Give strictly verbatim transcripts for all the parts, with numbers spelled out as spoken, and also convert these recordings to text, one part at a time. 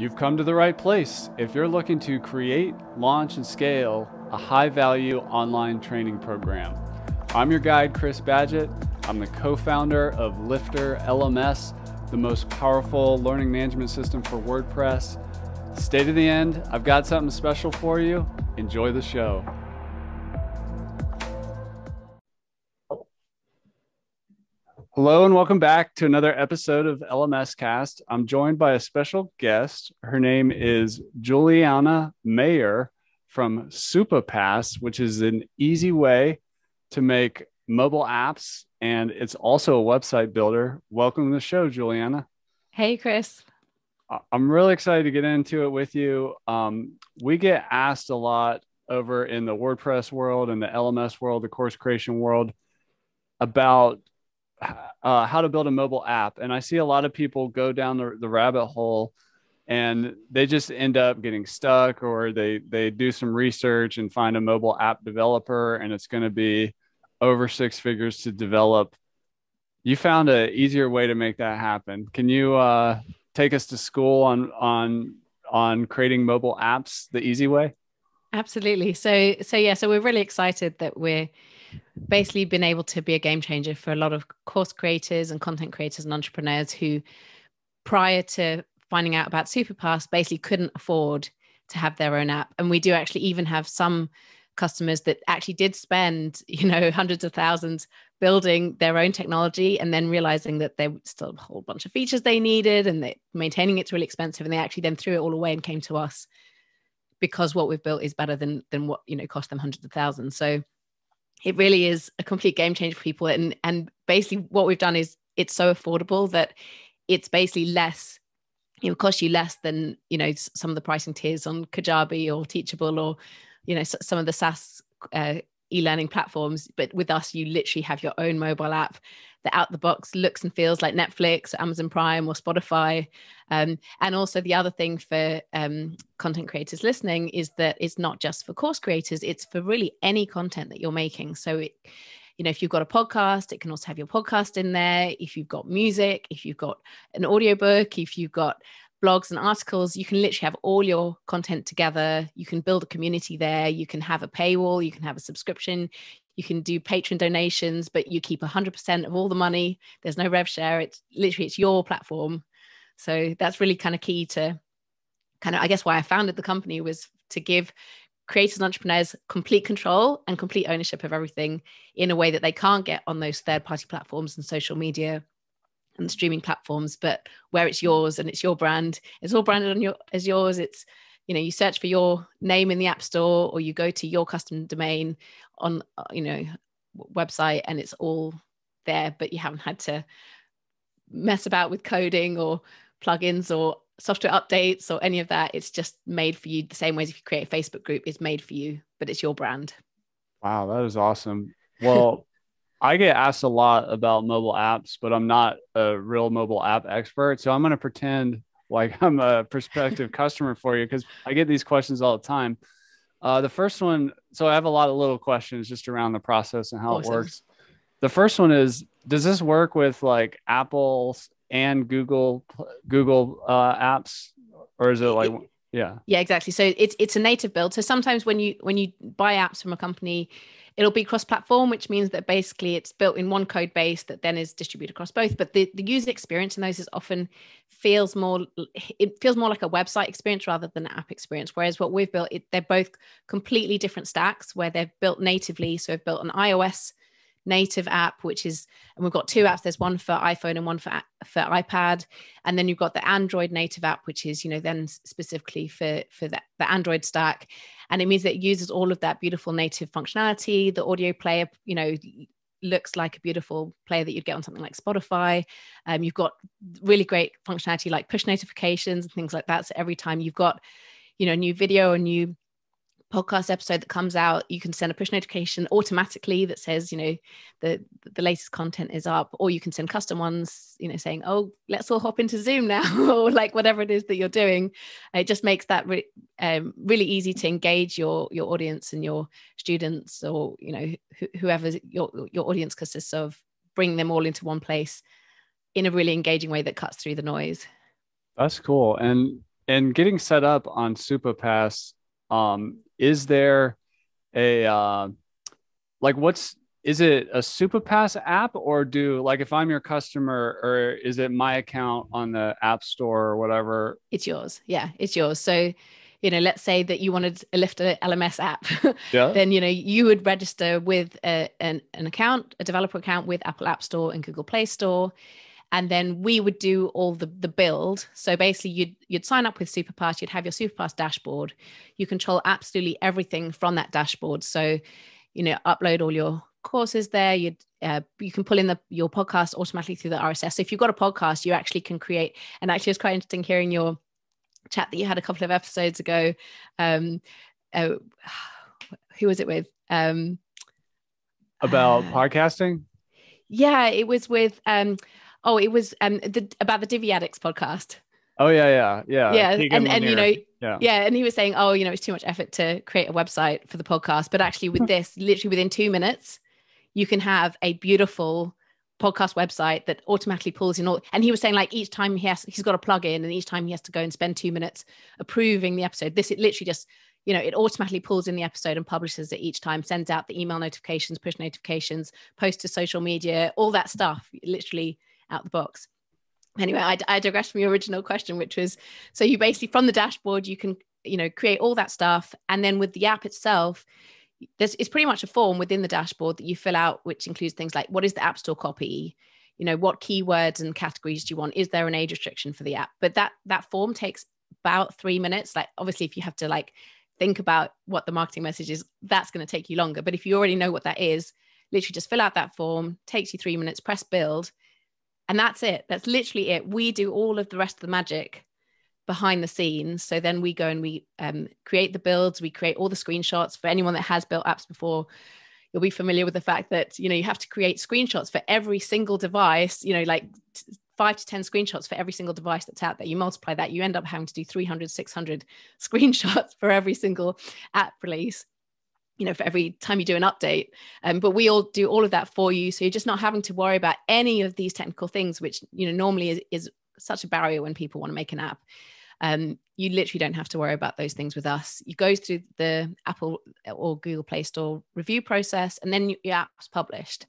you've come to the right place if you're looking to create, launch, and scale a high-value online training program. I'm your guide, Chris Badgett. I'm the co-founder of Lifter L M S, the most powerful learning management system for WordPress. Stay to the end. I've got something special for you. Enjoy the show. Hello and welcome back to another episode of LMScast. I'm joined by a special guest. Her name is Juliana Meyer from SupaPass, which is an easy way to make mobile apps, and it's also a website builder. Welcome to the show, Juliana. Hey, Chris. I'm really excited to get into it with you. Um, we get asked a lot over in the WordPress world and the L M S world, the course creation world, about Uh, how to build a mobile app. And I see a lot of people go down the, the rabbit hole and they just end up getting stuck, or they, they do some research and find a mobile app developer and it's going to be over six figures to develop. You found an easier way to make that happen. Can you uh, take us to school on, on, on creating mobile apps the easy way? Absolutely. So, so yeah, so we're really excited that we're basically been able to be a game changer for a lot of course creators and content creators and entrepreneurs who, prior to finding out about SupaPass, basically couldn't afford to have their own app. And we do actually even have some customers that actually did spend, you know, hundreds of thousands building their own technology and then realizing that there were still a whole bunch of features they needed and that maintaining it's really expensive. And they actually then threw it all away and came to us because what we've built is better than than what, you know, cost them hundreds of thousands. So it really is a complete game changer for people. And, and basically what we've done is it's so affordable that it's basically less, it will cost you less than, you know, some of the pricing tiers on Kajabi or Teachable or, you know, some of the SaaS uh, e-learning platforms. But with us, you literally have your own mobile app that out the box looks and feels like Netflix, Amazon Prime or Spotify. Um, and also the other thing for um, content creators listening is that it's not just for course creators, it's for really any content that you're making. So, it, you know, if you've got a podcast, it can also have your podcast in there. If you've got music, if you've got an audiobook, if you've got blogs and articles, you can literally have all your content together. You can build a community there. You can have a paywall. You can have a subscription. You can do Patreon donations, but you keep one hundred percent of all the money. There's no rev share. It's literally, it's your platform. So that's really kind of key to kind of, I guess, why I founded the company, was to give creators and entrepreneurs complete control and complete ownership of everything in a way that they can't get on those third-party platforms and social media and streaming platforms, but where it's yours and it's your brand, it's all branded on your as yours. It's, you know, you search for your name in the app store, or you go to your custom domain on, you know, website, and it's all there, but you haven't had to mess about with coding or plugins or software updates or any of that. It's just made for you the same way as if you create a Facebook group, it's made for you, but it's your brand. Wow, that is awesome. Well, I get asked a lot about mobile apps, but I'm not a real mobile app expert. So I'm going to pretend like I'm a prospective customer for you, because I get these questions all the time. Uh, the first one, so I have a lot of little questions just around the process and how awesome. It works. The first one is, does this work with like Apple and Google, Google uh, apps, or is it like... Yeah. Yeah, exactly. So it's it's a native build. So sometimes when you when you buy apps from a company, it'll be cross-platform, which means that basically it's built in one code base that then is distributed across both. But the, the user experience in those is often feels more it feels more like a website experience rather than an app experience. Whereas what we've built, it, they're both completely different stacks where they're built natively. So we've built an iOS native app, which is, and we've got two apps, there's one for iPhone and one for for iPad, and then you've got the Android native app, which is, you know, then specifically for for the, the Android stack, and it means that it uses all of that beautiful native functionality. The audio player, you know, looks like a beautiful player that you'd get on something like Spotify. Um, you've got really great functionality like push notifications and things like that, so every time you've got, you know, a new video or new podcast episode that comes out, you can send a push notification automatically that says, you know, the the latest content is up, or you can send custom ones, you know, saying, oh, let's all hop into Zoom now, or like whatever it is that you're doing. It just makes that re um, really easy to engage your your audience and your students, or, you know, wh whoever your your audience consists of, bring them all into one place in a really engaging way that cuts through the noise. That's cool. And And getting set up on SupaPass, um, is there a, uh, like what's, is it a SupaPass app, or do, like, if I'm your customer, or is it my account on the app store or whatever? It's yours. Yeah, it's yours. So, you know, let's say that you wanted a Lifter L M S app, yeah. Then, you know, you would register with a, an, an account, a developer account with Apple App Store and Google Play Store. And then we would do all the, the build. So basically you'd, you'd sign up with SupaPass, you'd have your SupaPass dashboard. You control absolutely everything from that dashboard. So, you know, upload all your courses there. You uh, you can pull in the, your podcast automatically through the R S S. So if you've got a podcast, you actually can create, and actually it's quite interesting hearing your chat that you had a couple of episodes ago. Um, uh, who was it with? Um, about uh, podcasting? Yeah, it was with, um, oh, it was um, the, about the Divi Addicts podcast. Oh yeah, yeah, yeah, yeah, and, and you know, yeah. yeah, and he was saying, oh, you know, it's too much effort to create a website for the podcast, but actually with this, literally within two minutes, you can have a beautiful podcast website that automatically pulls in all. And he was saying, like, each time he has, he's got a plug-in, and each time he has to go and spend two minutes approving the episode. This, it literally just, you know, it automatically pulls in the episode and publishes it each time, sends out the email notifications, push notifications, posts to social media, all that stuff, literally out the box. Anyway, I, I digress from your original question, which was, so you basically, from the dashboard, you can, you know, create all that stuff. And then with the app itself, there's, it's pretty much a form within the dashboard that you fill out, which includes things like, what is the App Store copy? You know, what keywords and categories do you want? Is there an age restriction for the app? But that, that form takes about three minutes. Like, obviously, if you have to, like, think about what the marketing message is, that's going to take you longer. But if you already know what that is, literally just fill out that form, takes you three minutes, press build. And that's it. That's literally it. We do all of the rest of the magic behind the scenes. So then we go and we um, create the builds. We create all the screenshots. For anyone that has built apps before, you'll be familiar with the fact that, you know, you have to create screenshots for every single device, you know, like t- five to ten screenshots for every single device that's out there. You multiply that, you end up having to do three hundred, six hundred screenshots for every single app release, you know, for every time you do an update. Um, but we all do all of that for you. So you're just not having to worry about any of these technical things, which, you know, normally is, is such a barrier when people want to make an app. Um, you literally don't have to worry about those things with us. You go through the Apple or Google Play Store review process, and then your app's published.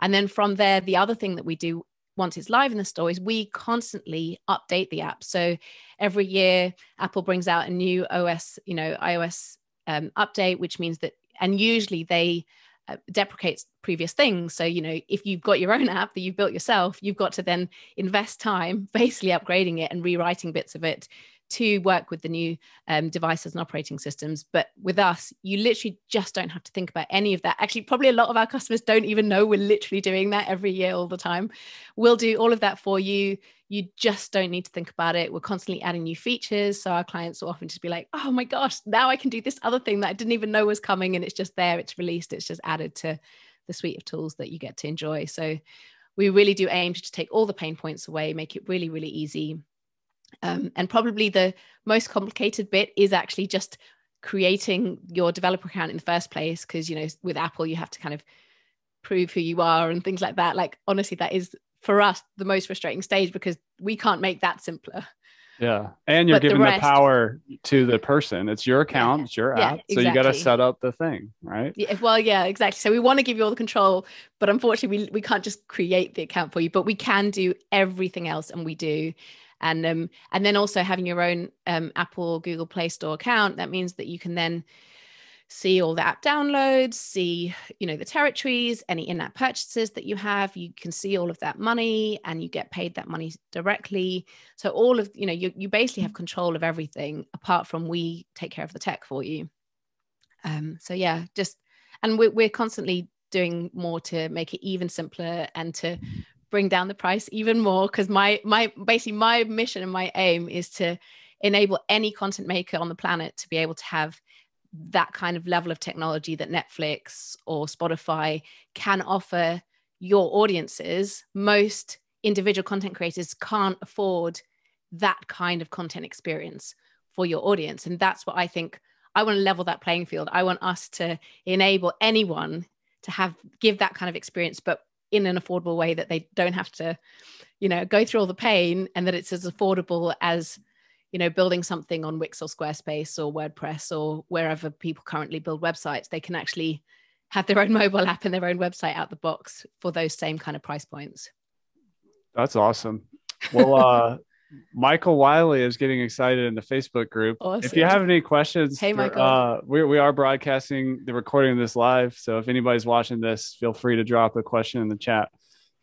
And then from there, the other thing that we do once it's live in the store is we constantly update the app. So every year, Apple brings out a new O S, you know, iOS Um, update, which means that, and usually they uh, deprecate previous things. So, you know, if you've got your own app that you've built yourself, you've got to then invest time basically upgrading it and rewriting bits of it to work with the new um, devices and operating systems. But with us, you literally just don't have to think about any of that. Actually, probably a lot of our customers don't even know we're literally doing that every year all the time. We'll do all of that for you. You just don't need to think about it. We're constantly adding new features. So our clients will often just be like, oh my gosh, now I can do this other thing that I didn't even know was coming. And it's just there, it's released, it's just added to the suite of tools that you get to enjoy. So we really do aim to just take all the pain points away, make it really, really easy. Um, and probably the most complicated bit is actually just creating your developer account in the first place. Because, you know, with Apple, you have to kind of prove who you are and things like that. Like, honestly, that is, for us, the most frustrating stage, because we can't make that simpler. Yeah. And you're but giving the, rest, the power to the person. It's your account, yeah, it's your app. Yeah, exactly. So you got to set up the thing, right? Yeah, well, yeah, exactly. So we want to give you all the control, but unfortunately we, we can't just create the account for you, but we can do everything else. And we do. And, um, and then also having your own um, Apple or Google Play Store account, that means that you can then see all the app downloads, see, you know, the territories, any in-app purchases that you have. You can see all of that money, and you get paid that money directly. So all of, you know, you, you basically have control of everything apart from we take care of the tech for you. Um, so yeah, just, and we're, we're constantly doing more to make it even simpler and to bring down the price even more. Because my, my, basically my mission and my aim is to enable any content maker on the planet to be able to have that kind of level of technology that Netflix or Spotify can offer your audiences. Most individual content creators can't afford that kind of content experience for your audience. And that's what I think, I want to level that playing field. I want us to enable anyone to have, give that kind of experience, but in an affordable way that they don't have to, you know, go through all the pain, and that it's as affordable as, you know, building something on Wix or Squarespace or WordPress or wherever people currently build websites, they can actually have their own mobile app and their own website out the box for those same kind of price points. That's awesome. Well, uh, Michael Wiley is getting excited in the Facebook group. Awesome. If you have any questions, hey, Michael. Uh, we, we are broadcasting the recording of this live. So if anybody's watching this, feel free to drop a question in the chat.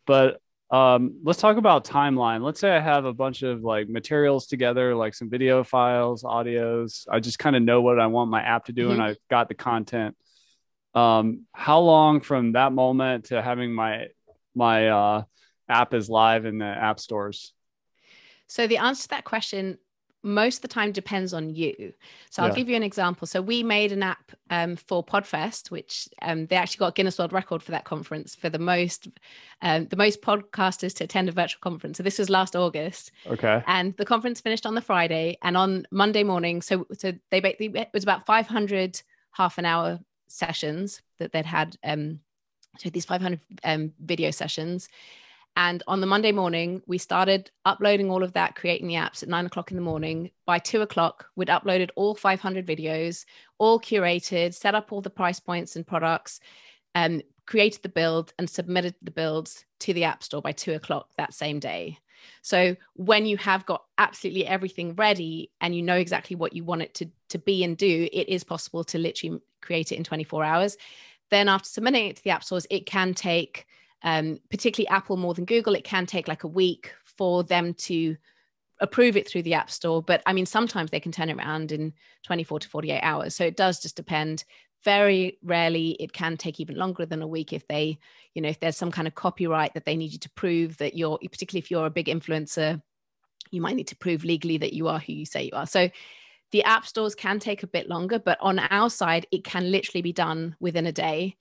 But um, let's talk about timeline. Let's say I have a bunch of like materials together, like some video files, audios. I just kind of know what I want my app to do, mm-hmm. and I've got the content. Um, how long from that moment to having my my uh, app is live in the app stores? So the answer to that question most of the time depends on you. So yeah. I'll give you an example. So we made an app um, for Podfest, which um, they actually got Guinness World Record for that conference for the most um, the most podcasters to attend a virtual conference. So this was last August. Okay. And the conference finished on the Friday, and on Monday morning. So so they it was about five hundred half an hour sessions that they'd had. Um, so these five hundred um, video sessions. And on the Monday morning, we started uploading all of that, creating the apps at nine o'clock in the morning. By two o'clock, we'd uploaded all five hundred videos, all curated, set up all the price points and products, um, created the build and submitted the builds to the App Store by two o'clock that same day. So when you have got absolutely everything ready and you know exactly what you want it to, to be and do, it is possible to literally create it in twenty-four hours. Then after submitting it to the App Stores, it can take... Um, particularly Apple more than Google, it can take like a week for them to approve it through the App Store. But I mean, sometimes they can turn it around in twenty-four to forty-eight hours. So it does just depend. Very rarely it can take even longer than a week if they, you know, if there's some kind of copyright that they need you to prove that you're, particularly if you're a big influencer, you might need to prove legally that you are who you say you are. So the App Stores can take a bit longer, but on our side, it can literally be done within a day.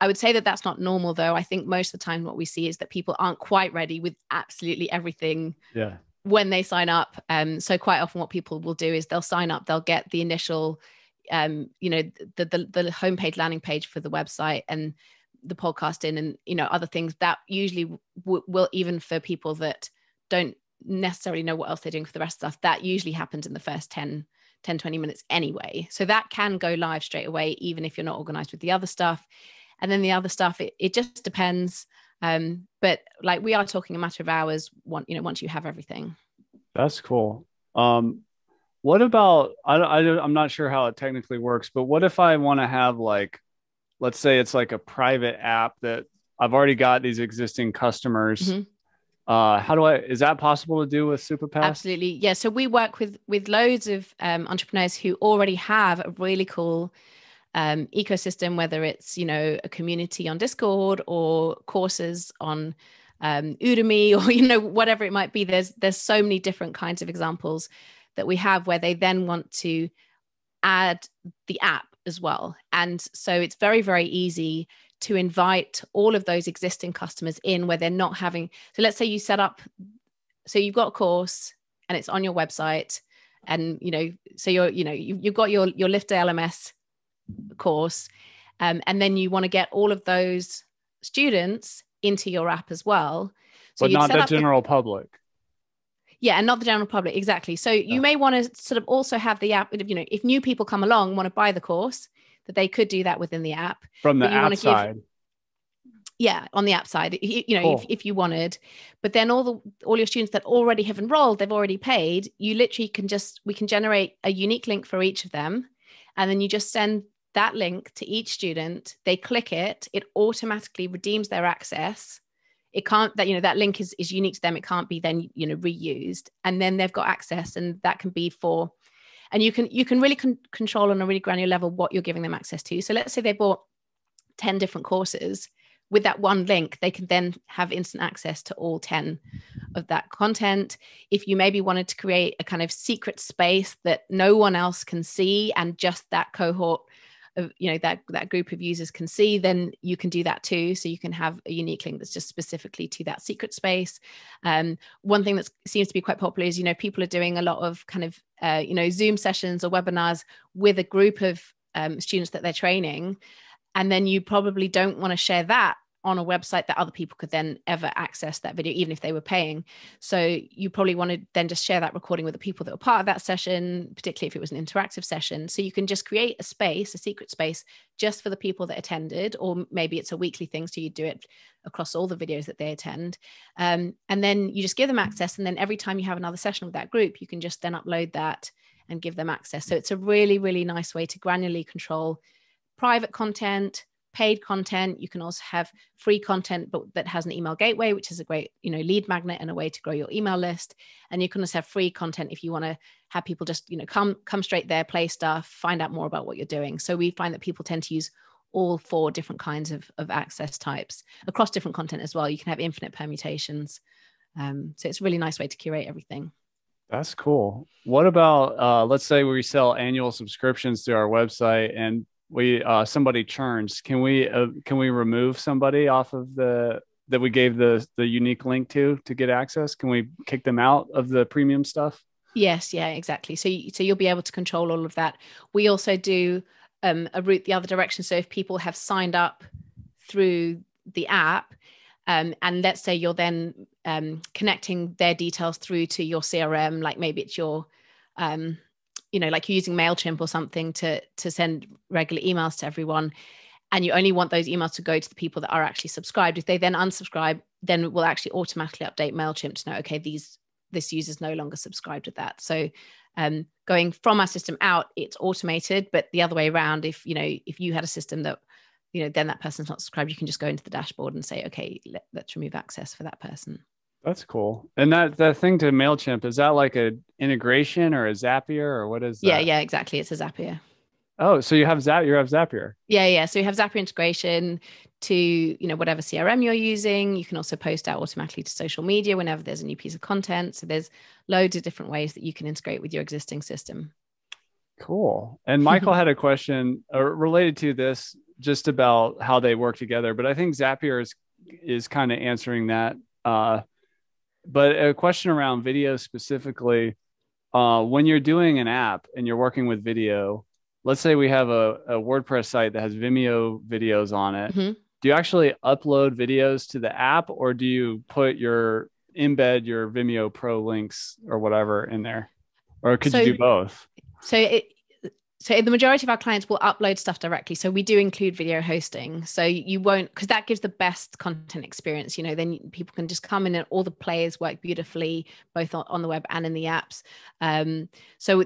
I would say that that's not normal, though. I think most of the time what we see is that people aren't quite ready with absolutely everything yeah. when they sign up. Um, so quite often what people will do is they'll sign up, they'll get the initial, um, you know, the, the, the homepage landing page for the website and the podcast in and, you know, other things that usually w will, even for people that don't necessarily know what else they're doing for the rest of the stuff, that usually happens in the first ten, twenty minutes anyway. So that can go live straight away, even if you're not organized with the other stuff. And then the other stuff, it, it just depends. Um, but like we are talking a matter of hours, one, you know, once you have everything. That's cool. Um, what about, I, I, I'm not sure how it technically works, but what if I want to have like, let's say it's like a private app that I've already got these existing customers. Mm-hmm. Uh, how do I, is that possible to do with SupaPass? Absolutely. Yeah. So we work with, with loads of um, entrepreneurs who already have a really cool Um, ecosystem, whether it's, you know, a community on Discord or courses on um, Udemy or, you know, whatever it might be. There's, there's so many different kinds of examples that we have where they then want to add the app as well. And so it's very, very easy to invite all of those existing customers in where they're not having. So let's say you set up, so you've got a course and it's on your website and, you know, so you're, you know, you, you've got your, your Lifter L M S course, um, and then you want to get all of those students into your app as well. So but not the general the, public. Yeah, and not the general public, exactly. So yeah. you may want to sort of also have the app, you know, if new people come along, want to buy the course, that they could do that within the app. From the app side. Give, yeah, on the app side, you, you know, cool. if, if you wanted. But then all the all your students that already have enrolled, they've already paid, you literally can just, we can generate a unique link for each of them. And then you just send that link to each student, they click it, it automatically redeems their access. It can't, that, you know, that link is, is unique to them. It can't be then, you know, reused, and then they've got access, and that can be for, and you can, you can really con control on a really granular level what you're giving them access to. So let's say they bought ten different courses with that one link, they can then have instant access to all ten of that content. If you maybe wanted to create a kind of secret space that no one else can see, and just that cohort of, you know, that, that group of users can see, then you can do that too. So you can have a unique link that's just specifically to that secret space. Um, one thing that seems to be quite popular is, you know, people are doing a lot of kind of, uh, you know, Zoom sessions or webinars with a group of um, students that they're training. And then you probably don't want to share that on a website that other people could then ever access that video, even if they were paying. So you probably want to then just share that recording with the people that were part of that session, particularly if it was an interactive session. So you can just create a space, a secret space, just for the people that attended, or maybe it's a weekly thing, so you do it across all the videos that they attend. Um, and then you just give them access. And then every time you have another session with that group, you can just then upload that and give them access. So it's a really, really nice way to granularly control private content, paid content. You can also have free content, but that has an email gateway, which is a great, you know, lead magnet and a way to grow your email list. And you can also have free content if you want to have people just, you know, come, come straight there, play stuff, find out more about what you're doing. So we find that people tend to use all four different kinds of, of access types across different content as well. You can have infinite permutations. Um, so it's a really nice way to curate everything. That's cool. What about, uh, let's say we sell annual subscriptions to our website and we uh, somebody churns. Can we uh, can we remove somebody off of the that we gave the the unique link to to get access? Can we kick them out of the premium stuff? Yes, yeah, exactly. So so you'll be able to control all of that. We also do um, a route the other direction. So if people have signed up through the app, um, and let's say you're then um, connecting their details through to your C R M, like maybe it's your um, you know, like you're using MailChimp or something to, to send regular emails to everyone. And you only want those emails to go to the people that are actually subscribed. If they then unsubscribe, then it will actually automatically update MailChimp to know, okay, these, this user's no longer subscribed to that. So um, going from our system out, it's automated, but the other way around, if, you know, if you had a system that, you know, then that person's not subscribed, you can just go into the dashboard and say, okay, let, let's remove access for that person. That's cool. And that, that thing to MailChimp, is that like an integration or a Zapier or what is that? Yeah, yeah, exactly. It's a Zapier. Oh, so you have Zapier, you have Zapier. Yeah, yeah. So you have Zapier integration to, you know, whatever C R M you're using. You can also post out automatically to social media whenever there's a new piece of content. So there's loads of different ways that you can integrate with your existing system. Cool. And Michael had a question uh, related to this, just about how they work together. But I think Zapier is, is kind of answering that. Uh, But a question around video specifically, uh, when you're doing an app and you're working with video, let's say we have a, a WordPress site that has Vimeo videos on it. Mm-hmm. Do you actually upload videos to the app, or do you put your embed your Vimeo Pro links or whatever in there? Or could so, you do both? So it, so the majority of our clients will upload stuff directly. So we do include video hosting. So you won't, because that gives the best content experience. You know, then people can just come in and all the players work beautifully, both on, on the web and in the apps. Um, so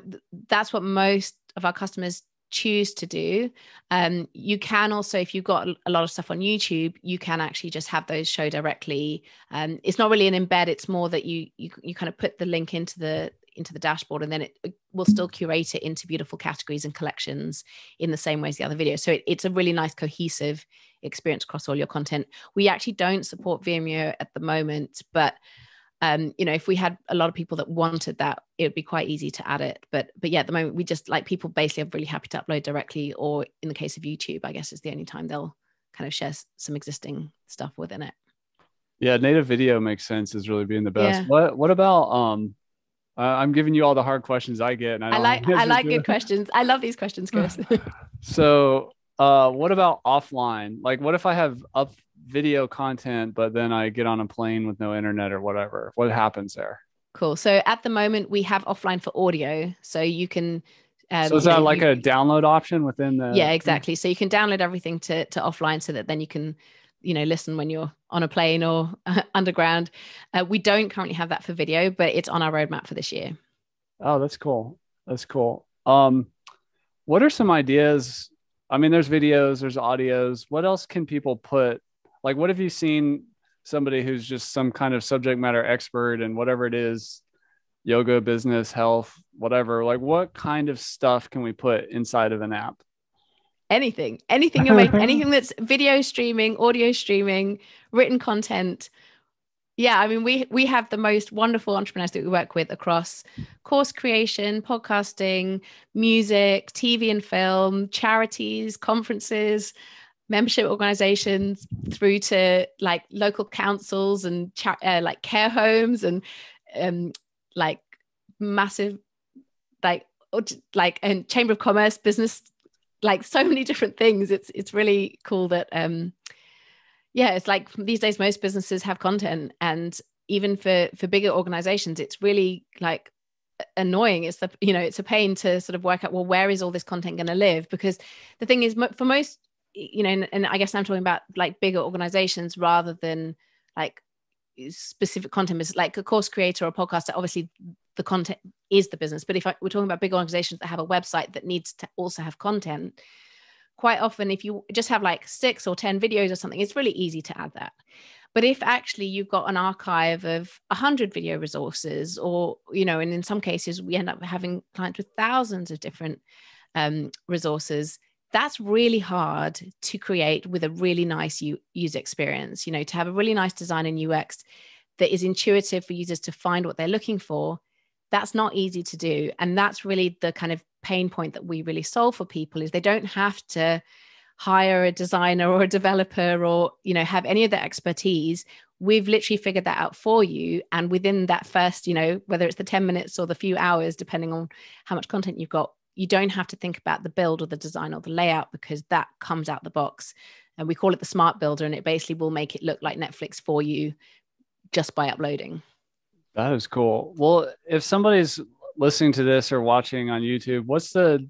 that's what most of our customers choose to do. Um, you can also, if you've got a lot of stuff on YouTube, you can actually just have those show directly. Um, it's not really an embed. It's more that you you, you kind of put the link into the into the dashboard, and then it will still curate it into beautiful categories and collections in the same way as the other videos. So it, it's a really nice cohesive experience across all your content. We actually don't support Vimeo at the moment, but um, you know, if we had a lot of people that wanted that, it would be quite easy to add it. But but yeah, at the moment we just like people basically are really happy to upload directly, or in the case of YouTube, I guess is the only time they'll kind of share some existing stuff within it. Yeah, native video makes sense is really being the best. Yeah. What what about um Uh, I'm giving you all the hard questions I get. And I, I like I like good questions. I love these questions, Chris. So uh, what about offline? Like, what if I have up video content, but then I get on a plane with no internet or whatever? What happens there? Cool. So at the moment, we have offline for audio. So you can... Um, so is that you know, like you, a download option within the... Yeah, exactly. So you can download everything to, to offline so that then you can... you know, listen when you're on a plane or uh, underground. Uh, we don't currently have that for video, but it's on our roadmap for this year. Oh, that's cool. That's cool. Um, what are some ideas? I mean, there's videos, there's audios. What else can people put? Like, what have you seen somebody who's just some kind of subject matter expert in whatever it is, yoga, business, health, whatever, like what kind of stuff can we put inside of an app? Anything, anything you make, anything that's video streaming, audio streaming, written content. Yeah, I mean, we we have the most wonderful entrepreneurs that we work with across course creation, podcasting, music, T V and film, charities, conferences, membership organizations, through to like local councils and cha- uh, like care homes and um, like massive, like like and Chamber of Commerce business. Like so many different things. It's it's really cool that um, Yeah, it's like these days, most businesses have content, and even for, for bigger organizations, it's really like annoying. It's the, you know, it's a pain to sort of work out, well, where is all this content going to live? Because the thing is, for most, you know, and, and I guess I'm talking about like bigger organizations rather than like specific content is like a course creator or podcaster. Obviously the content is the business, but if I, we're talking about big organizations that have a website that needs to also have content, quite often if you just have like six or ten videos or something, it's really easy to add that. But if actually you've got an archive of one hundred video resources, or, you know, and in some cases we end up having clients with thousands of different um, resources, that's really hard to create with a really nice u- user experience, you know, to have a really nice design and U X that is intuitive for users to find what they're looking for. That's not easy to do. And that's really the kind of pain point that we really solve for people, is they don't have to hire a designer or a developer or, you know, have any of that expertise. We've literally figured that out for you. And within that first, you know, whether it's the ten minutes or the few hours, depending on how much content you've got, you don't have to think about the build or the design or the layout, because that comes out the box. And we call it the smart builder, and it basically will make it look like Netflix for you just by uploading. That is cool. Well, if somebody's listening to this or watching on YouTube, what's the,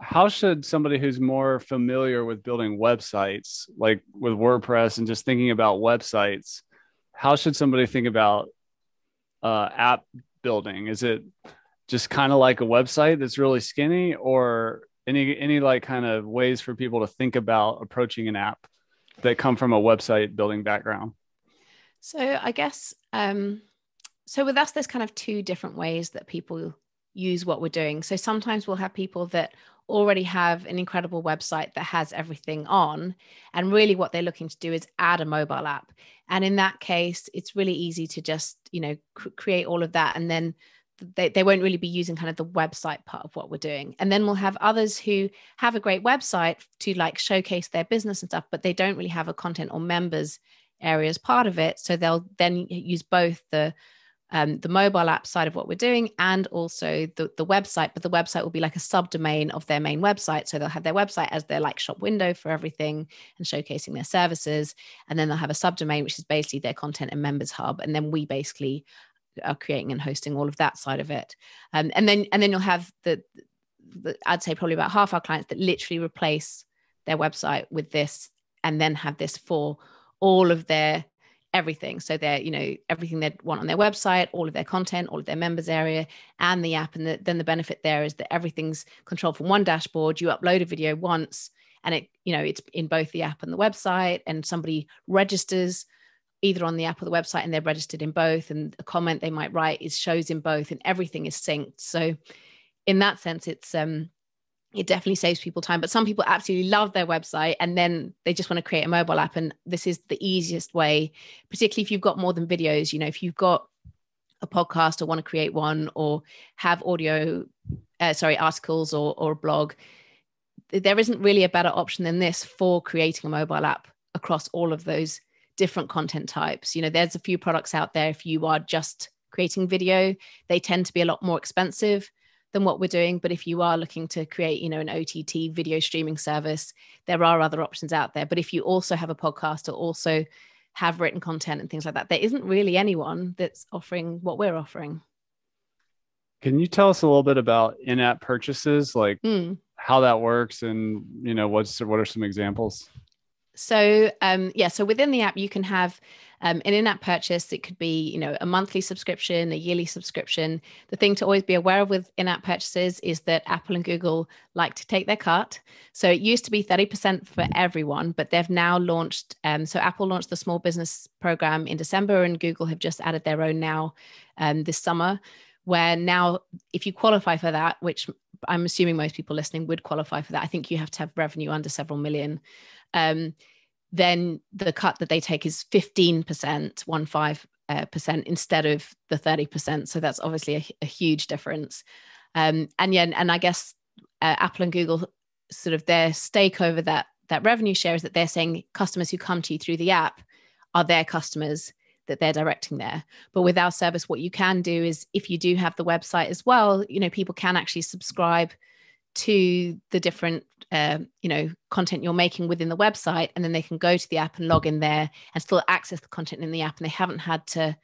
how should somebody who's more familiar with building websites, like with WordPress and just thinking about websites, how should somebody think about uh, app building? Is it just kind of like a website that's really skinny, or any, any like kind of ways for people to think about approaching an app that come from a website building background? So I guess, um, so with us, there's kind of two different ways that people use what we're doing. So sometimes we'll have people that already have an incredible website that has everything on, and really what they're looking to do is add a mobile app. And in that case, it's really easy to just, you know, cr- create all of that, and then They, they won't really be using kind of the website part of what we're doing. And then we'll have others who have a great website to like showcase their business and stuff, but they don't really have a content or members area as part of it. So they'll then use both the um, the mobile app side of what we're doing and also the, the website, but the website will be like a subdomain of their main website. So they'll have their website as their like shop window for everything and showcasing their services. And then they'll have a subdomain, which is basically their content and members hub. And then we basically are creating and hosting all of that side of it, um, and then and then you'll have the, the I'd say probably about half our clients that literally replace their website with this, and then have this for all of their everything. So they're, you know, everything they want on their website, all of their content, all of their members area, and the app. And the, then the benefit there is that everything's controlled from one dashboard. You upload a video once, and it, you know, it's in both the app and the website, and somebody registers either on the app or the website, and they're registered in both, and a comment they might write is shows in both, and everything is synced. So in that sense, it's um, it definitely saves people time. But some people absolutely love their website, and then they just want to create a mobile app, and this is the easiest way, particularly if you've got more than videos. You know, if you've got a podcast or want to create one, or have audio, uh, sorry, articles or, or a blog, there isn't really a better option than this for creating a mobile app across all of those different content types. You know, there's a few products out there. If you are just creating video, they tend to be a lot more expensive than what we're doing. But if you are looking to create, you know, an O T T video streaming service, there are other options out there. But if you also have a podcast or also have written content and things like that, there isn't really anyone that's offering what we're offering. Can you tell us a little bit about in-app purchases, like mm. how that works, and, you know, what's what are some examples? So, um, yeah, so within the app, you can have um, an in-app purchase. It could be, you know, a monthly subscription, a yearly subscription. The thing to always be aware of with in-app purchases is that Apple and Google like to take their cut. So it used to be thirty percent for everyone, but they've now launched, um, so Apple launched the small business program in December, and Google have just added their own now um, this summer, where now if you qualify for that, which I'm assuming most people listening would qualify for that, I think you have to have revenue under several million, um, then the cut that they take is fifteen percent, one five uh, percent instead of the thirty percent. So that's obviously a, a huge difference. Um, and yeah, and I guess uh, Apple and Google, sort of their stake over that, that revenue share is that they're saying customers who come to you through the app are their customers that they're directing there. But with our service, what you can do is if you do have the website as well, you know, people can actually subscribe to the different, uh, you know, content you're making within the website, and then they can go to the app and log in there and still access the content in the app, and they haven't had to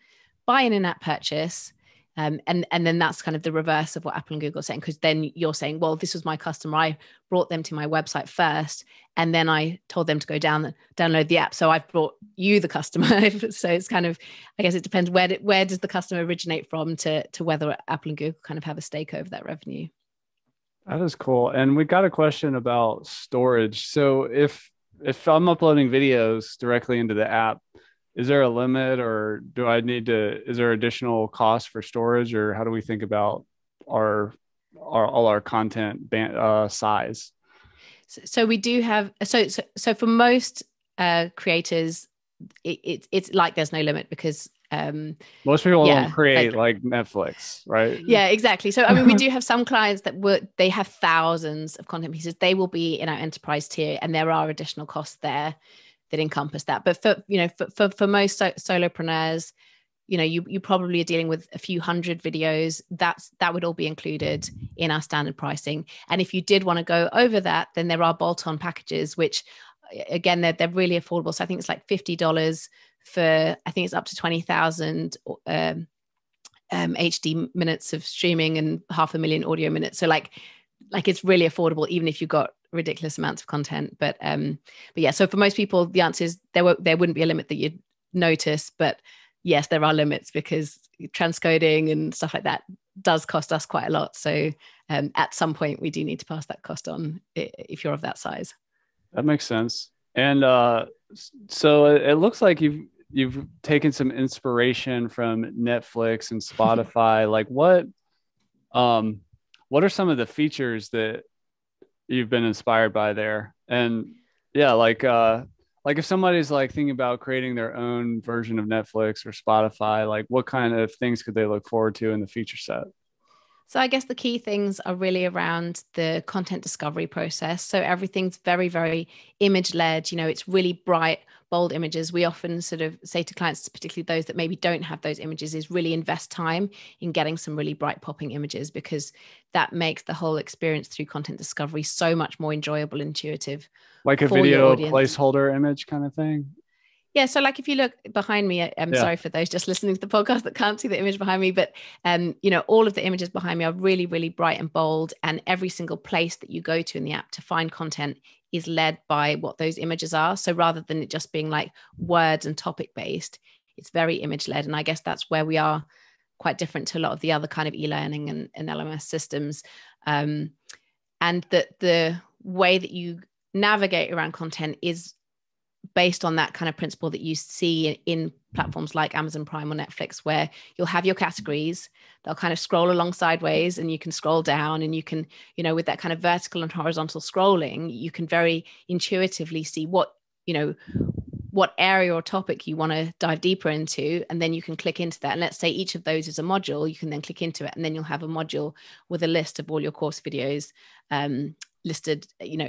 buy an in-app purchase. Um, and, and then that's kind of the reverse of what Apple and Google are saying, because then you're saying, well, this was my customer. I brought them to my website first, and then I told them to go down, download the app. So I've brought you the customer. So it's kind of, I guess it depends where, where does the customer originate from to, to whether Apple and Google kind of have a stake over that revenue. That is cool. And we've got a question about storage. So if, if I'm uploading videos directly into the app, is there a limit, or do I need to, is there additional cost for storage, or how do we think about our, our all our content ban- uh, size? So, so we do have, so, so, so for most uh, creators, it, it, it's like, there's no limit, because um, most people yeah, don't create like, like Netflix, right? Yeah, exactly. So, I mean, we do have some clients that would, they have thousands of content pieces. They will be in our enterprise tier, and there are additional costs there that encompass that. But for, you know, for, for, for most so- solopreneurs, you know, you, you probably are dealing with a few hundred videos. That's, that would all be included in our standard pricing. And if you did want to go over that, then there are bolt-on packages, which again, they're, they're really affordable. So I think it's like fifty dollars for, I think it's up to twenty thousand um, um, H D minutes of streaming and half a million audio minutes. So like, like it's really affordable, even if you've got ridiculous amounts of content. But um but yeah, so for most people the answer is there won't, there wouldn't be a limit that you'd notice. But yes, there are limits, because transcoding and stuff like that does cost us quite a lot. So um at some point we do need to pass that cost on if you're of that size. That makes sense. And uh so it looks like you've you've taken some inspiration from Netflix and Spotify. Like what um what are some of the features that you've been inspired by there? And yeah, like, uh, like if somebody's like thinking about creating their own version of Netflix or Spotify, like what kind of things could they look forward to in the feature set? So I guess the key things are really around the content discovery process. So everything's very, very image led, you know, it's really bright, bold images. We often sort of say to clients, particularly those that maybe don't have those images, is really invest time in getting some really bright popping images, because that makes the whole experience through content discovery so much more enjoyable, intuitive. Like a video placeholder image kind of thing? Yeah. So like if you look behind me, I'm yeah. sorry for those just listening to the podcast that can't see the image behind me, but um, you know, all of the images behind me are really, really bright and bold. And every single place that you go to in the app to find content is led by what those images are. So rather than it just being like words and topic based, it's very image led. And I guess that's where we are quite different to a lot of the other kind of e-learning and, and L M S systems. Um, and that the way that you navigate around content is based on that kind of principle that you see in platforms like Amazon Prime or Netflix, where you'll have your categories, they'll kind of scroll along sideways, and you can scroll down, and you can, you know, with that kind of vertical and horizontal scrolling, you can very intuitively see what, you know, what area or topic you want to dive deeper into. And then you can click into that. And let's say each of those is a module, you can then click into it, and then you'll have a module with a list of all your course videos, um, listed, you know,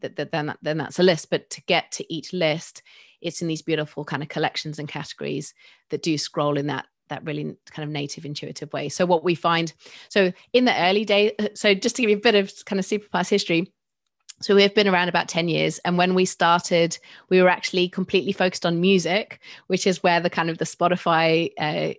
th- th- then, that, then that's a list. But to get to each list, it's in these beautiful kind of collections and categories that do scroll in that that really kind of native, intuitive way. So what we find, so in the early days, so just to give you a bit of kind of SupaPass history, so we've been around about ten years. And when we started, we were actually completely focused on music, which is where the kind of the Spotify, uh,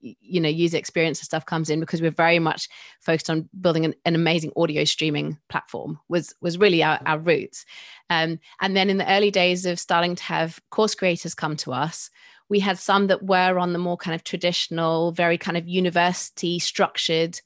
you know, user experience and stuff comes in, because we're very much focused on building an, an amazing audio streaming platform was, was really our, our roots. Um, and then in the early days of starting to have course creators come to us, we had some that were on the more kind of traditional, very kind of university structured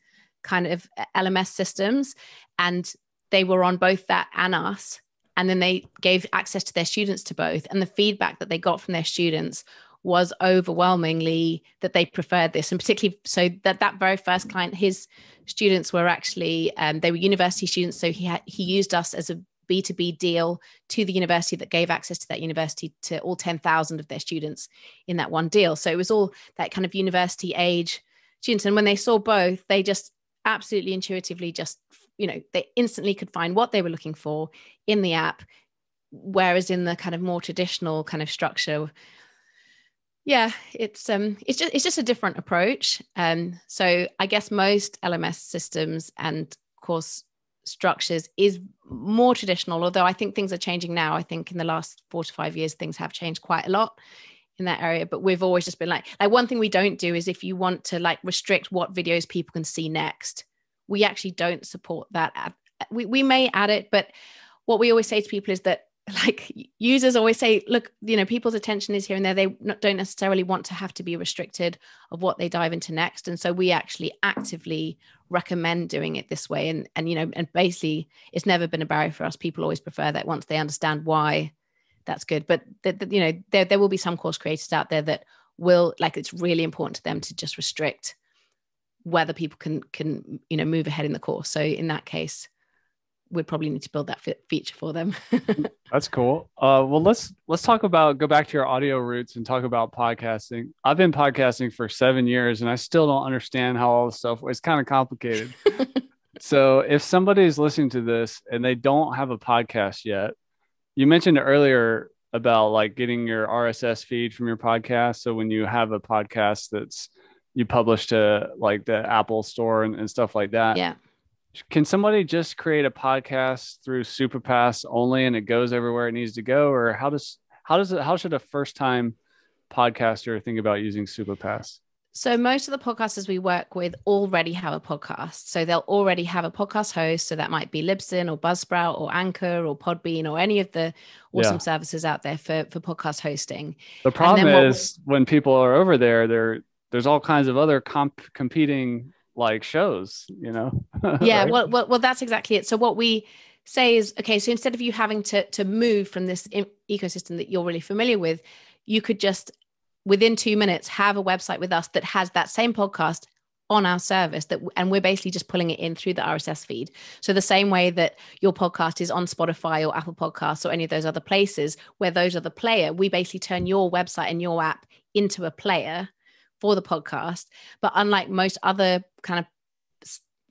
kind of L M S systems. And they were on both that and us. And then they gave access to their students to both. And the feedback that they got from their students was overwhelmingly that they preferred this. And particularly, so that that very first client, his students were actually, um, they were university students. So he had, he used us as a B two B deal to the university that gave access to that university to all ten thousand of their students in that one deal. So it was all that kind of university age students. And when they saw both, they just absolutely intuitively just, you know, they instantly could find what they were looking for in the app. Whereas in the kind of more traditional kind of structure, yeah, it's um, it's just it's just a different approach. Um, so I guess most L M S systems and course structures is more traditional, although I think things are changing now. I think in the last four to five years, things have changed quite a lot in that area, but we've always just been like, like one thing we don't do is if you want to like restrict what videos people can see next, we actually don't support that. We, we may add it, but what we always say to people is that like users always say, look, you know, people's attention is here and there. They not, don't necessarily want to have to be restricted of what they dive into next. And so we actually actively recommend doing it this way. And, and, you know, and basically it's never been a barrier for us. People always prefer that once they understand why that's good. But, the, the, you know, there, there will be some course creators out there that will, like, it's really important to them to just restrict whether people can, can, you know, move ahead in the course. So in that case, we'd probably need to build that feature for them. That's cool. Uh, well, let's let's talk about, go back to your audio roots and talk about podcasting. I've been podcasting for seven years and I still don't understand how all the stuff, it's kind of complicated. So if somebody is listening to this and they don't have a podcast yet, you mentioned earlier about like getting your R S S feed from your podcast. So when you have a podcast that's, you publish to like the Apple store and, and stuff like that. Yeah. Can somebody just create a podcast through SupaPass only and it goes everywhere it needs to go? Or how does, how does it, how should a first time podcaster think about using SupaPass? So most of the podcasters we work with already have a podcast. So they'll already have a podcast host. So that might be Libsyn or Buzzsprout or Anchor or Podbean or any of the awesome yeah. services out there for, for podcast hosting. The problem is we- when people are over there, they're, there's all kinds of other comp- competing like shows, you know? Yeah, right? well, well, well, that's exactly it. So what we say is, okay, so instead of you having to, to move from this in- ecosystem that you're really familiar with, you could just within two minutes have a website with us that has that same podcast on our service that, and we're basically just pulling it in through the R S S feed. So the same way that your podcast is on Spotify or Apple Podcasts or any of those other places where those are the player, we basically turn your website and your app into a player for the podcast. But unlike most other kind of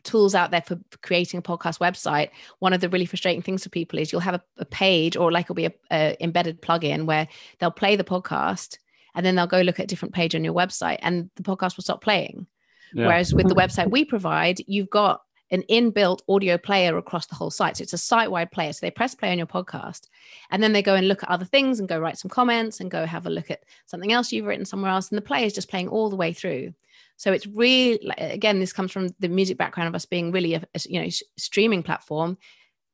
tools out there for creating a podcast website, one of the really frustrating things for people is you'll have a, a page or like it'll be a, a embedded plugin where they'll play the podcast and then they'll go look at a different page on your website and the podcast will stop playing. Yeah. Whereas with the website we provide, you've got an inbuilt audio player across the whole site. So it's a site-wide player. So they press play on your podcast and then they go and look at other things and go write some comments and go have a look at something else you've written somewhere else. And the player is just playing all the way through. So it's really, again, this comes from the music background of us being really a, a you know, sh- streaming platform.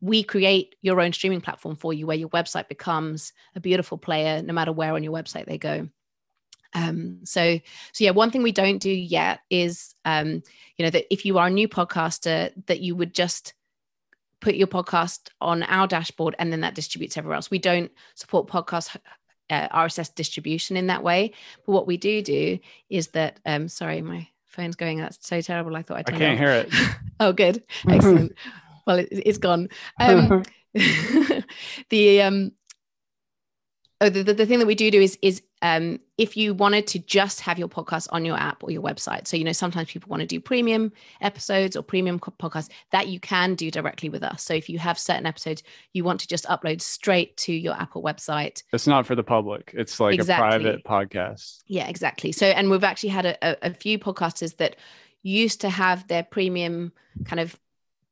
We create your own streaming platform for you where your website becomes a beautiful player no matter where on your website they go. Um, so, so yeah, one thing we don't do yet is, um, you know, that if you are a new podcaster, that you would just put your podcast on our dashboard and then that distributes everywhere else. We don't support podcast uh, R S S distribution in that way. But what we do do is that, um, sorry, my phone's going. That's so terrible. I thought I, I can't hear it. Oh, good. Excellent. Well, it, it's gone. Um, the, um, Oh, the, the thing that we do do is, is um, if you wanted to just have your podcast on your app or your website. So, you know, sometimes people want to do premium episodes or premium podcasts that you can do directly with us. So if you have certain episodes, you want to just upload straight to your Apple website. It's not for the public. It's like exactly. a private podcast. Yeah, exactly. So, and we've actually had a, a, a few podcasters that used to have their premium kind of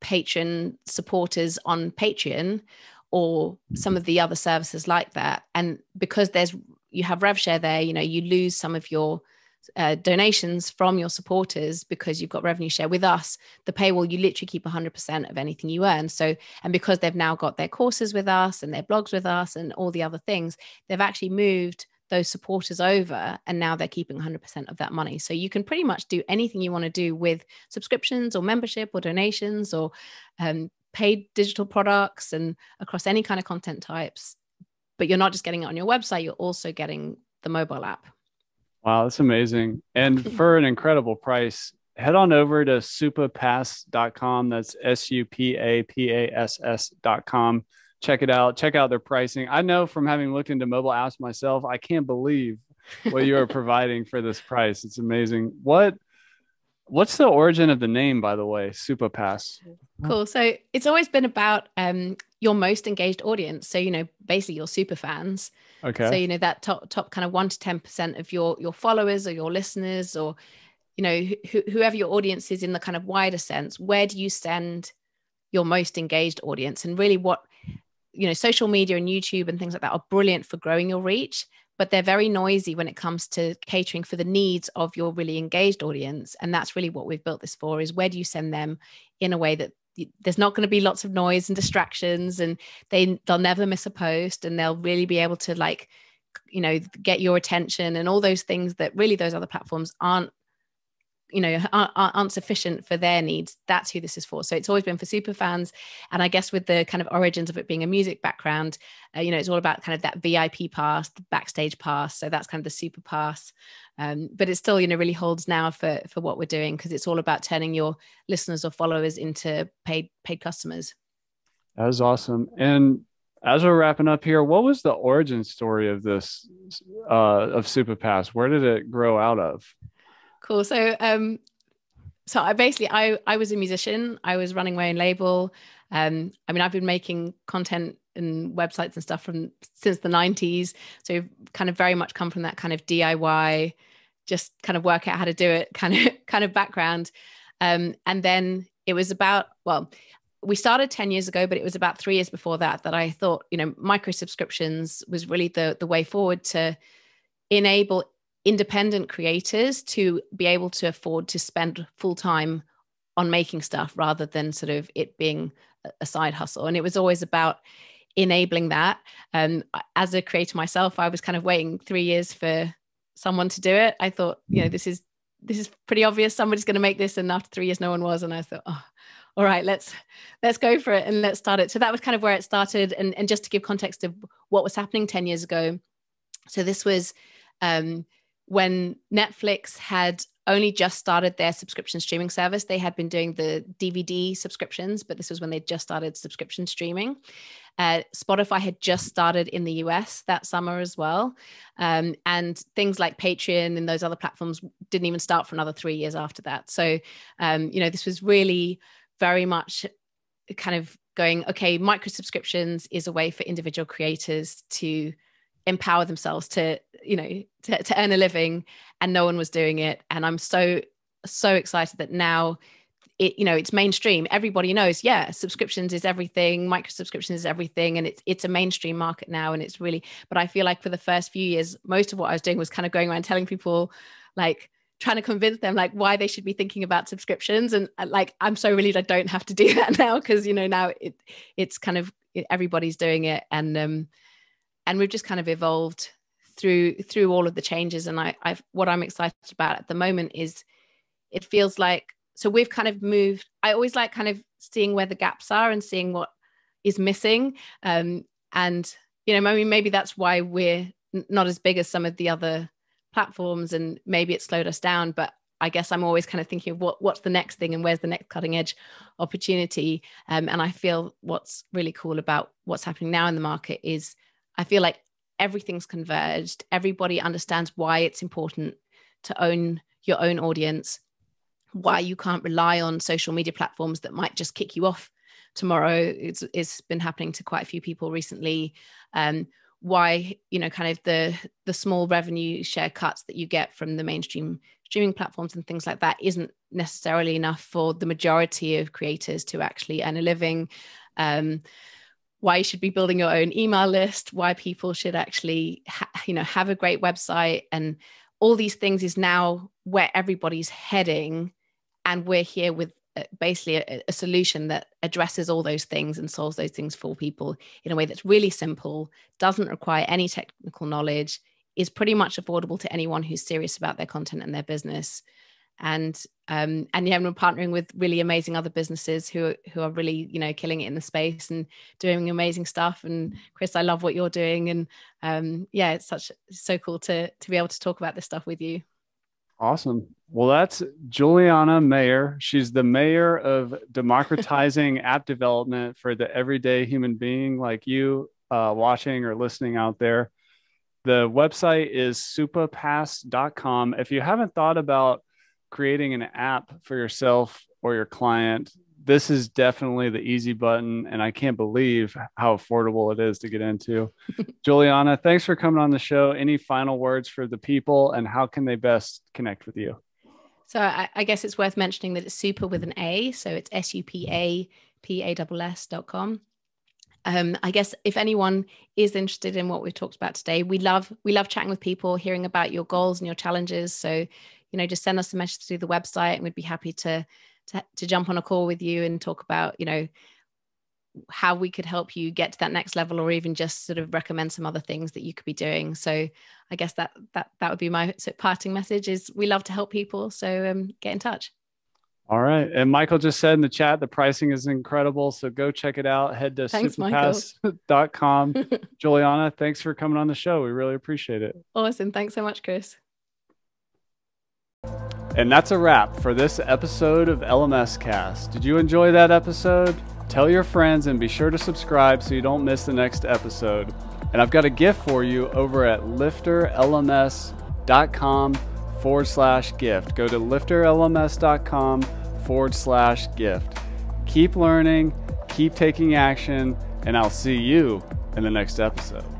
patron supporters on Patreon or some of the other services like that. And because there's, you have rev share there, you know, you lose some of your uh, donations from your supporters because you've got revenue share with us, the paywall, you literally keep one hundred percent of anything you earn. So, and because they've now got their courses with us and their blogs with us and all the other things, they've actually moved those supporters over and now they're keeping one hundred percent of that money. So you can pretty much do anything you want to do with subscriptions or membership or donations or, um, paid digital products and across any kind of content types, but you're not just getting it on your website, you're also getting the mobile app. Wow, that's amazing. And for an incredible price, head on over to supapass dot com. That's S U P A P A S S dot com. Check it out. Check out their pricing. I know from having looked into mobile apps myself, I can't believe what you are providing for this price. It's amazing. What What's the origin of the name, by the way, SupaPass? Cool. So it's always been about um, your most engaged audience. So, you know, basically your super fans. Okay. So, you know, that top top kind of one to ten percent of your your followers or your listeners or, you know, wh- whoever your audience is in the kind of wider sense, where do you send your most engaged audience. And really what, you know, social media and YouTube and things like that are brilliant for growing your reach, but they're very noisy when it comes to catering for the needs of your really engaged audience. And that's really what we've built this for, is where do you send them in a way that there's not going to be lots of noise and distractions, and they they'll never miss a post, and they'll really be able to, like, you know, get your attention and all those things that really those other platforms aren't, you know, aren't, aren't sufficient for their needs. That's who this is for. So it's always been for super fans. And I guess with the kind of origins of it being a music background, uh, you know, it's all about kind of that V I P pass, the backstage pass. So that's kind of the super pass. Um, but it still, you know, really holds now for, for what we're doing, because it's all about turning your listeners or followers into paid, paid customers. That was awesome. And as we're wrapping up here, what was the origin story of this, uh, of SupaPass? Where did it grow out of? Cool. So, um, so I basically, I, I was a musician. I was running my own label. Um, I mean, I've been making content and websites and stuff from since the nineties. So kind of very much come from that kind of D I Y, just kind of work out how to do it kind of, kind of background. Um, and then it was about, well, we started ten years ago, but it was about three years before that, that I thought, you know, micro subscriptions was really the, the way forward to enable independent creators to be able to afford to spend full time on making stuff rather than sort of it being a side hustle. And it was always about enabling that. Um, as a creator myself, I was kind of waiting three years for someone to do it. I thought, you know, this is, this is pretty obvious. Somebody's going to make this. And after three years, no one was. And I thought, oh, all right, let's, let's go for it and let's start it. So that was kind of where it started. And, and just to give context of what was happening ten years ago. So this was, um, when Netflix had only just started their subscription streaming service. They had been doing the D V D subscriptions, but this was when they just started subscription streaming. Uh, Spotify had just started in the U S that summer as well. Um, and things like Patreon and those other platforms didn't even start for another three years after that. So, um, you know, this was really very much kind of going, okay, micro subscriptions is a way for individual creators to empower themselves to, you know, to, to earn a living, and no one was doing it. And I'm so, so excited that now it, you know, it's mainstream. Everybody knows, yeah, subscriptions is everything. Micro subscriptions is everything. And it's, it's a mainstream market now. And it's really, but I feel like for the first few years, most of what I was doing was kind of going around telling people, like, trying to convince them like why they should be thinking about subscriptions. And like, I'm so relieved I don't have to do that now. Cause you know, now it, it's kind of, everybody's doing it. And, um, and we've just kind of evolved through through all of the changes. And I, I've, what I'm excited about at the moment is it feels like, so we've kind of moved, I always like kind of seeing where the gaps are and seeing what is missing. Um, and, you know, maybe, maybe that's why we're not as big as some of the other platforms, and maybe it slowed us down. But I guess I'm always kind of thinking of what, what's the next thing and where's the next cutting edge opportunity. Um, and I feel what's really cool about what's happening now in the market is I feel like everything's converged. Everybody understands why it's important to own your own audience, why you can't rely on social media platforms that might just kick you off tomorrow. It's, it's been happening to quite a few people recently. Um, why, you know, kind of the, the small revenue share cuts that you get from the mainstream streaming platforms and things like that isn't necessarily enough for the majority of creators to actually earn a living. Um, why you should be building your own email list, why people should actually, ha- you know, have a great website. And all these things is now where everybody's heading. And we're here with basically a, a solution that addresses all those things and solves those things for people in a way that's really simple, doesn't require any technical knowledge, is pretty much affordable to anyone who's serious about their content and their business. And, um, and yeah, we're partnering with really amazing other businesses who, who are really, you know, killing it in the space and doing amazing stuff. And Chris, I love what you're doing. And, um, yeah, it's such, so cool to, to be able to talk about this stuff with you. Awesome. Well, that's Juliana Meyer. She's the mayor of democratizing app development for the everyday human being like you, uh, watching or listening out there. The website is supa pass dot com. If you haven't thought about creating an app for yourself or your client, this is definitely the easy button. And I can't believe how affordable it is to get into. Juliana, thanks for coming on the show. Any final words for the people, and how can they best connect with you? So I, I guess it's worth mentioning that it's super with an A. So it's S U P A P A S S dot com. Um, I guess if anyone is interested in what we've talked about today, we love we love chatting with people, hearing about your goals and your challenges. So, you know, just send us a message through the website, and we'd be happy to to, to jump on a call with you and talk about, you know, how we could help you get to that next level, or even just sort of recommend some other things that you could be doing. So I guess that that that would be my parting message, is we love to help people. So um, get in touch. All right. And Michael just said in the chat, the pricing is incredible. So go check it out. Head to superpass dot com. Juliana, thanks for coming on the show. We really appreciate it. Awesome. Thanks so much, Chris. And that's a wrap for this episode of LMScast. Did you enjoy that episode? Tell your friends and be sure to subscribe so you don't miss the next episode. And I've got a gift for you over at lifter L M S dot com. forward slash gift. Go to lifter L M S dot com forward slash gift. Keep learning, keep taking action, and I'll see you in the next episode.